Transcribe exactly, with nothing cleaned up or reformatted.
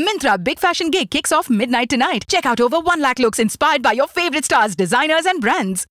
Myntra Big Fashion Gig kicks off midnight tonight. Check out over one lakh looks inspired by your favorite stars, designers and brands.